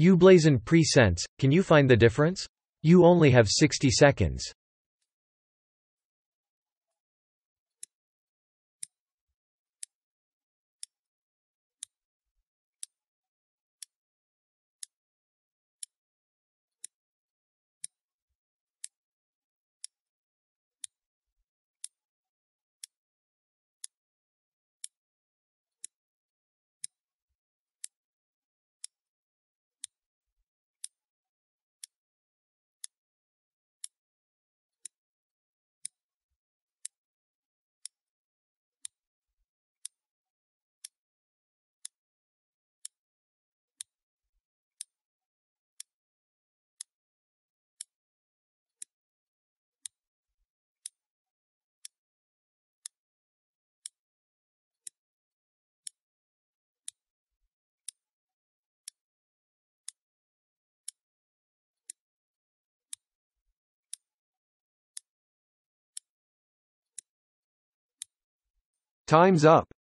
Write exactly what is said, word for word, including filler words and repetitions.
You blazon pre-sense, can you find the difference? You only have sixty seconds. Time's up.